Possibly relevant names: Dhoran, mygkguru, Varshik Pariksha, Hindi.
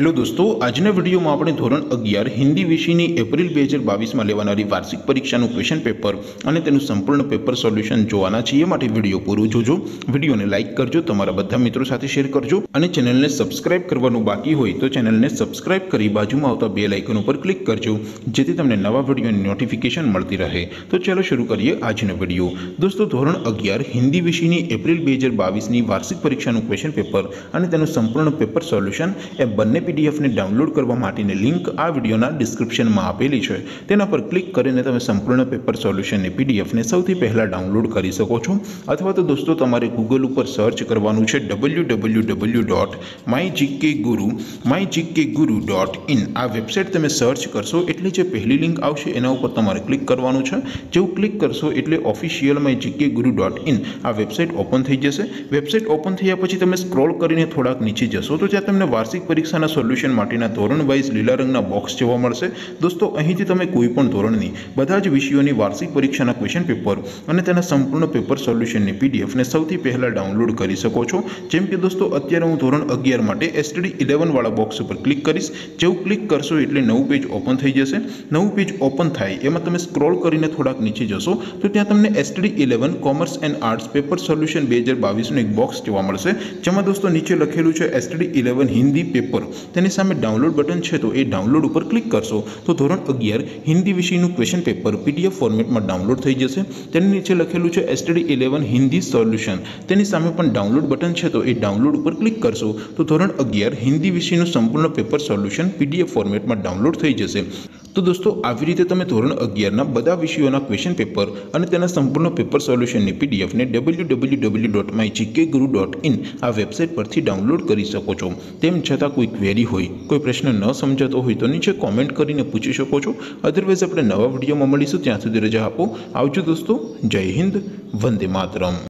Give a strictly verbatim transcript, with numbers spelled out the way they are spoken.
Hello दोस्तों, आजना video में आपणे धोरण अगियार हिंदी विषयनी एप्रिल बे हज़ार बावीस में लेवानारी वार्षिक परीक्षा क्वेश्चन पेपर अने तेनुं संपूर्ण पेपर सोल्यूशन जोवाना छीए। माटे विडियो पूरो जोजो, विडियो ने लाइक करजो, तमारा बधा मित्रों साथे शेर करजो अने चेनल ने सब्सक्राइब करवानुं बाकी होय तो चेनल ने सब्सक्राइब करी बाजुमां आवता बेल आइकन पर क्लिक करजो जेथी तमने नवा विडियोनी नोटिफिकेशन मळती रहे। तो चलो शुरू करिए आजनो विडियो। दोस्तों, धोरण अगियार हिंदी विषयनी एप्रिल बे हज़ार बावीस नी वार्षिक परीक्षा क्वेश्चन पेपर अने तेनुं संपूर्ण पेपर सोल्यूशन ए बने पीडीएफ ने डाउनलॉड करवा माटेनी लिंक आ विडियोना डिस्क्रिप्शन में आपेली छे। तेना पर क्लिक करीने तमे संपूर्ण पेपर सोल्यूशन ने पीडीएफ ने सौथी पहला डाउनलॉड करी सको छो। अथवा तो दोस्तों तमारे गूगल पर सर्च करवानुं छे W W W dot my G K guru my G K guru dot in. आ वेबसाइट तमे सर्च करशो एटले जे पहली लिंक आवशे एना उपर तमारे क्लिक करवानुं छे। जेवुं क्लिक करशो एटले official my G K guru dot in आ वेबसाइट ओपन थई जशे। वेबसाइट ओपन थया पछी तमे स्क्रॉल करीने थोड़ाक नीचे जशो तो त्यां तमने वार्षिक परीक्षा ना सोल्यूशन माटेना धोरण वाइज लीला रंगना बॉक्स जोवा मळशे। दोस्तों, અહીંથી તમે કોઈ પણ ધોરણની બધા જ વિષયોની વાર્ષિક પરીક્ષાના ક્વેશ્ચન પેપર અને તેના સંપૂર્ણ પેપર સોલ્યુશનની પીડીએફ ને સૌથી પહેલા ડાઉનલોડ કરી શકો છો। જેમ કે દોસ્તો અત્યારે હું ધોરણ અગિયાર માટે એસટીડી અગિયાર વાળા બોક્સ ઉપર ક્લિક કરીશ। જેવું ક્લિક કરશો એટલે નવું પેજ ઓપન થઈ જશે। નવું પેજ ઓપન થાય એમાં તમે સ્ક્રોલ કરીને થોડાક નીચે જશો તો ત્યાં તમને એસટીડી અગિયાર commerce and arts paper solution બે હજાર બાવીસ નું એક બોક્સ જોવા મળશે, જેમાં દોસ્તો નીચે લખેલું છે એસટીડી અગિયાર હિન્દી પેપર। તેની સામે ડાઉનલોડ બટન છે તો એ ડાઉનલોડ ઉપર ક્લિક કરશો તો ધોરણ અગિયાર હિન્દી વિષયનું ક્વેશ્ચન પેપર પીડીએફ ફોર્મેટમાં ડાઉનલોડ થઈ જશે। તેની નીચે લખેલું છે એસટીડી અગિયાર હિન્દી સોલ્યુશન, તેની સામે પણ ડાઉનલોડ બટન છે તો એ ડાઉનલોડ ઉપર ક્લિક કરશો તો ધોરણ અગિયાર હિન્દી વિષયનું સંપૂર્ણ પેપર સોલ્યુશન પીડીએફ ફોર્મેટમાં ડાઉનલોડ થઈ જશે। તો દોસ્તો આવી રીતે તમે ધોરણ અગિયારના બધા વિષયોના ક્વેશ્ચન પેપર અને તેના સંપૂર્ણ પેપર સોલ્યુશનની પીડીએફને W W W dot my G K guru dot इन આ વેબસાઇટ પરથી ડાઉનલોડ કરી શકો છો। તેમ છતાં કોઈ ક્વેરી હોય, કોઈ પ્રશ્ન ન સમજાતો હોય તો નીચે કોમેન્ટ કરીને પૂછી શકો છો। અધરવાઇઝ આપણે નવા વિડીયોમાં મળીશું, ત્યાં સુધી રજા આપો। આવજો દોસ્તો, જય હિન્દ, વંદે માતરમ।